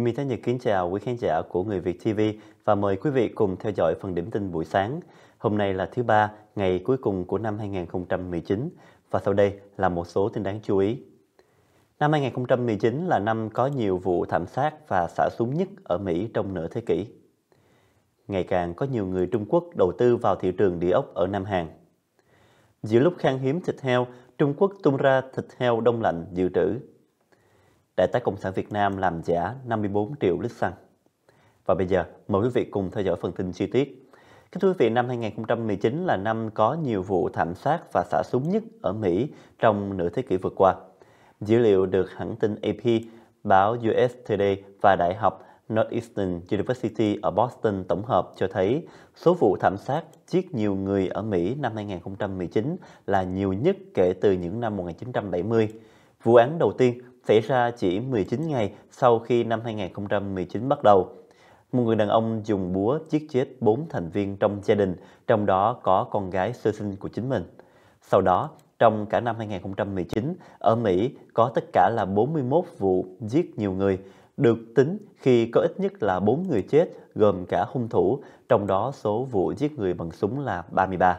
Mỹ Thái Nhật kính chào quý khán giả của Người Việt TV và mời quý vị cùng theo dõi phần điểm tin buổi sáng. Hôm nay là thứ Ba, ngày cuối cùng của năm 2019 và sau đây là một số tin đáng chú ý. Năm 2019 là năm có nhiều vụ thảm sát và xả súng nhất ở Mỹ trong nửa thế kỷ. Ngày càng có nhiều người Trung Quốc đầu tư vào thị trường địa ốc ở Nam Hàn. Giữa lúc khan hiếm thịt heo, Trung Quốc tung ra thịt heo đông lạnh dự trữ. Đại tá Cộng sản Việt Nam làm giả 54 triệu lít xăng. Và bây giờ, mời quý vị cùng theo dõi phần tin chi tiết. Thưa quý vị, năm 2019 là năm có nhiều vụ thảm sát và xả súng nhất ở Mỹ trong nửa thế kỷ vừa qua. Dữ liệu được hãng tin AP, báo US Today và Đại học Northeastern University ở Boston tổng hợp cho thấy số vụ thảm sát giết nhiều người ở Mỹ năm 2019 là nhiều nhất kể từ những năm 1970. Vụ án đầu tiên xảy ra chỉ 19 ngày sau khi năm 2019 bắt đầu. Một người đàn ông dùng búa giết chết 4 thành viên trong gia đình, trong đó có con gái sơ sinh của chính mình. Sau đó, trong cả năm 2019, ở Mỹ có tất cả là 41 vụ giết nhiều người, được tính khi có ít nhất là 4 người chết, gồm cả hung thủ, trong đó số vụ giết người bằng súng là 33.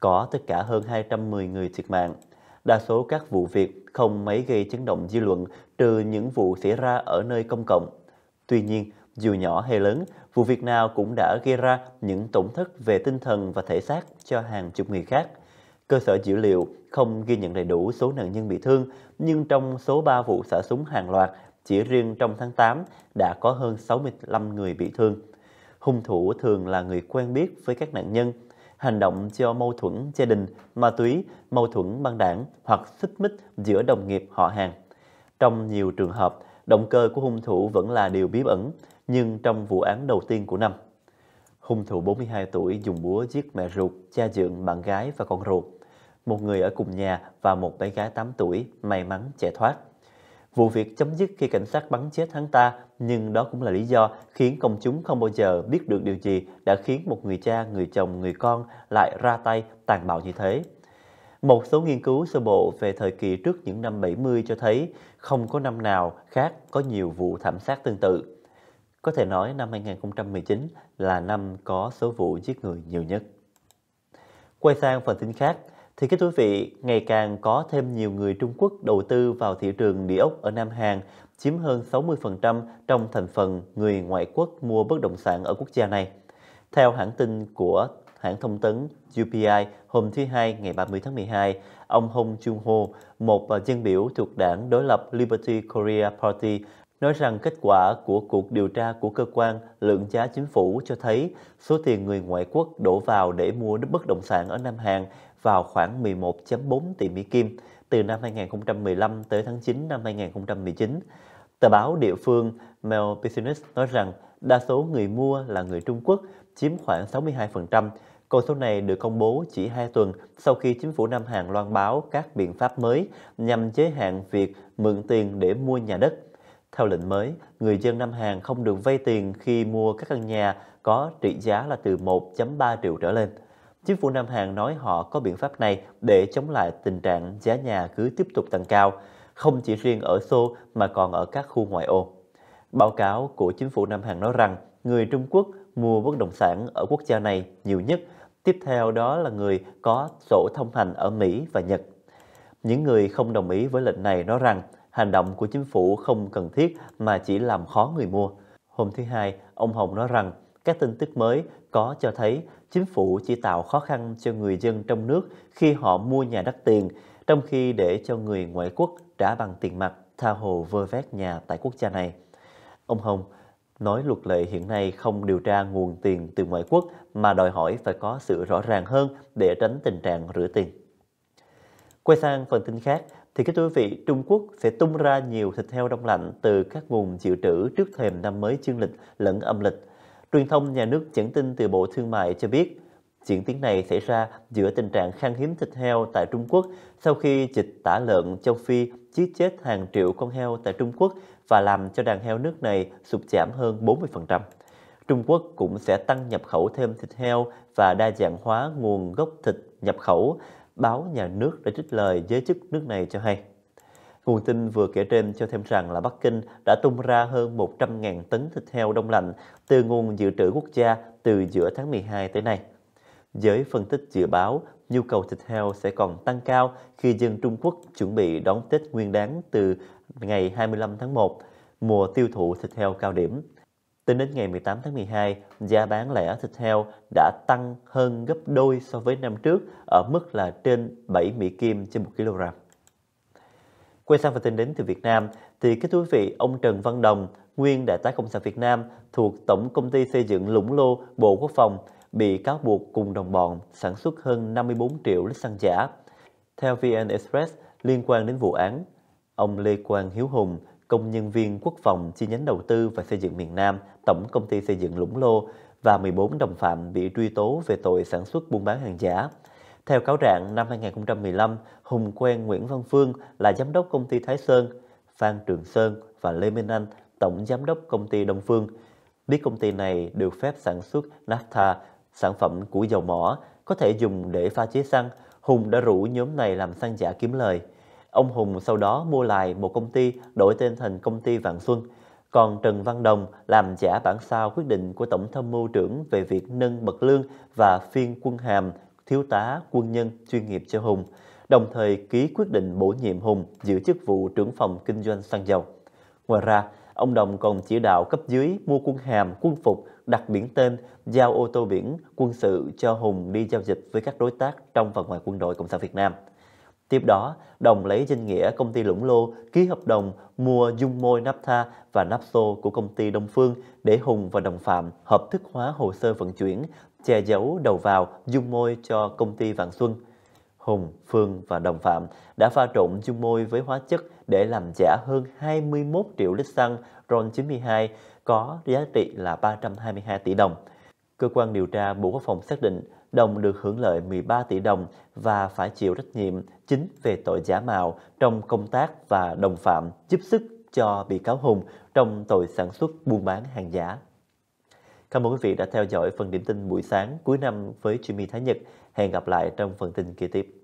Có tất cả hơn 210 người thiệt mạng. Đa số các vụ việc không mấy gây chấn động dư luận, trừ những vụ xảy ra ở nơi công cộng. Tuy nhiên, dù nhỏ hay lớn, vụ việc nào cũng đã gây ra những tổn thất về tinh thần và thể xác cho hàng chục người khác. Cơ sở dữ liệu không ghi nhận đầy đủ số nạn nhân bị thương, nhưng trong số 3 vụ xả súng hàng loạt, chỉ riêng trong tháng 8 đã có hơn 65 người bị thương. Hung thủ thường là người quen biết với các nạn nhân, hành động do mâu thuẫn gia đình, ma túy, mâu thuẫn băng đảng hoặc xích mích giữa đồng nghiệp họ hàng. Trong nhiều trường hợp, động cơ của hung thủ vẫn là điều bí ẩn, nhưng trong vụ án đầu tiên của năm, hung thủ 42 tuổi dùng búa giết mẹ ruột, cha dượng, bạn gái và con ruột. Một người ở cùng nhà và một bé gái 8 tuổi may mắn chạy thoát. Vụ việc chấm dứt khi cảnh sát bắn chết hắn ta, nhưng đó cũng là lý do khiến công chúng không bao giờ biết được điều gì đã khiến một người cha, người chồng, người con lại ra tay tàn bạo như thế. Một số nghiên cứu sơ bộ về thời kỳ trước những năm 70 cho thấy không có năm nào khác có nhiều vụ thảm sát tương tự. Có thể nói năm 2019 là năm có số vụ giết người nhiều nhất. Quay sang phần tin khác, thì các quý vị, ngày càng có thêm nhiều người Trung Quốc đầu tư vào thị trường địa ốc ở Nam Hàn, chiếm hơn 60% trong thành phần người ngoại quốc mua bất động sản ở quốc gia này. Theo hãng tin của hãng thông tấn UPI hôm thứ Hai ngày 30 tháng 12, ông Hong Joon-ho, một dân biểu thuộc đảng đối lập Liberty Korea Party, nói rằng kết quả của cuộc điều tra của cơ quan lượng giá chính phủ cho thấy số tiền người ngoại quốc đổ vào để mua bất động sản ở Nam Hàn vào khoảng 11,4 tỷ Mỹ Kim từ năm 2015 tới tháng 9 năm 2019. Tờ báo địa phương Maple Business nói rằng đa số người mua là người Trung Quốc, chiếm khoảng 62%. Con số này được công bố chỉ 2 tuần sau khi chính phủ Nam Hàn loan báo các biện pháp mới nhằm giới hạn việc mượn tiền để mua nhà đất. Theo lệnh mới, người dân Nam Hàn không được vay tiền khi mua các căn nhà có trị giá là từ 1,3 triệu trở lên. Chính phủ Nam Hàn nói họ có biện pháp này để chống lại tình trạng giá nhà cứ tiếp tục tăng cao, không chỉ riêng ở Seoul mà còn ở các khu ngoại ô. Báo cáo của chính phủ Nam Hàn nói rằng người Trung Quốc mua bất động sản ở quốc gia này nhiều nhất, tiếp theo đó là người có sổ thông hành ở Mỹ và Nhật. Những người không đồng ý với lệnh này nói rằng hành động của chính phủ không cần thiết mà chỉ làm khó người mua. Hôm thứ Hai, ông Hồng nói rằng các tin tức mới có cho thấy chính phủ chỉ tạo khó khăn cho người dân trong nước khi họ mua nhà đắt tiền, trong khi để cho người ngoại quốc trả bằng tiền mặt, tha hồ vơ vét nhà tại quốc gia này. Ông Hồng nói luật lệ hiện nay không điều tra nguồn tiền từ ngoại quốc mà đòi hỏi phải có sự rõ ràng hơn để tránh tình trạng rửa tiền. Quay sang phần tin khác, thì các quý vị, Trung Quốc sẽ tung ra nhiều thịt heo đông lạnh từ các nguồn dự trữ trước thềm năm mới dương lịch lẫn âm lịch. Truyền thông nhà nước dẫn tin từ Bộ Thương mại cho biết, diễn tiến này xảy ra giữa tình trạng khan hiếm thịt heo tại Trung Quốc sau khi dịch tả lợn châu Phi giết chết hàng triệu con heo tại Trung Quốc và làm cho đàn heo nước này sụt giảm hơn 40%. Trung Quốc cũng sẽ tăng nhập khẩu thêm thịt heo và đa dạng hóa nguồn gốc thịt nhập khẩu, báo nhà nước đã trích lời giới chức nước này cho hay. Nguồn tin vừa kể trên cho thêm rằng là Bắc Kinh đã tung ra hơn 100.000 tấn thịt heo đông lạnh từ nguồn dự trữ quốc gia từ giữa tháng 12 tới nay. Giới phân tích dự báo, nhu cầu thịt heo sẽ còn tăng cao khi dân Trung Quốc chuẩn bị đón Tết Nguyên Đán từ ngày 25 tháng 1, mùa tiêu thụ thịt heo cao điểm. Tính đến ngày 18 tháng 12, giá bán lẻ thịt heo đã tăng hơn gấp đôi so với năm trước ở mức là trên 7 Mỹ Kim trên 1 kg. Quay sang phần tin đến từ Việt Nam, thì kính thưa quý vị, ông Trần Văn Đồng, nguyên đại tá Cộng sản Việt Nam thuộc Tổng Công ty Xây dựng Lũng Lô, Bộ Quốc phòng, bị cáo buộc cùng đồng bọn sản xuất hơn 54 triệu lít xăng giả. Theo VN Express, liên quan đến vụ án, ông Lê Quang Hiếu Hùng, công nhân viên quốc phòng chi nhánh đầu tư và xây dựng miền Nam, Tổng Công ty Xây dựng Lũng Lô và 14 đồng phạm bị truy tố về tội sản xuất buôn bán hàng giả. Theo cáo trạng, năm 2015, Hùng quen Nguyễn Văn Phương là giám đốc công ty Thái Sơn, Phan Trường Sơn và Lê Minh Anh, tổng giám đốc công ty Đông Phương. Biết công ty này được phép sản xuất NAFTA, sản phẩm của dầu mỏ, có thể dùng để pha chế xăng, Hùng đã rủ nhóm này làm xăng giả kiếm lời. Ông Hùng sau đó mua lại một công ty đổi tên thành công ty Vạn Xuân. Còn Trần Văn Đồng làm giả bản sao quyết định của Tổng tham mưu trưởng về việc nâng bậc lương và phiên quân hàm thiếu tá quân nhân chuyên nghiệp cho Hùng, đồng thời ký quyết định bổ nhiệm Hùng giữ chức vụ trưởng phòng kinh doanh xăng dầu. Ngoài ra, ông Đồng còn chỉ đạo cấp dưới mua quân hàm, quân phục, đặt biển tên, giao ô tô biển, quân sự cho Hùng đi giao dịch với các đối tác trong và ngoài quân đội Cộng sản Việt Nam. Tiếp đó, Đồng lấy danh nghĩa công ty Lũng Lô ký hợp đồng mua dung môi NAFTA và NAFSO của công ty Đông Phương để Hùng và đồng phạm hợp thức hóa hồ sơ vận chuyển, che giấu đầu vào dung môi cho công ty Vạn Xuân. Hùng, Phương và đồng phạm đã pha trộn dung môi với hóa chất để làm giả hơn 21 triệu lít xăng RON 92 có giá trị là 322 tỷ đồng. Cơ quan điều tra Bộ Quốc phòng xác định Đồng được hưởng lợi 13 tỷ đồng và phải chịu trách nhiệm chính về tội giả mạo trong công tác và đồng phạm giúp sức cho bị cáo Hùng trong tội sản xuất buôn bán hàng giả. Cảm ơn quý vị đã theo dõi phần điểm tin buổi sáng cuối năm với Jimmy Thái Nhật. Hẹn gặp lại trong phần tin kế tiếp.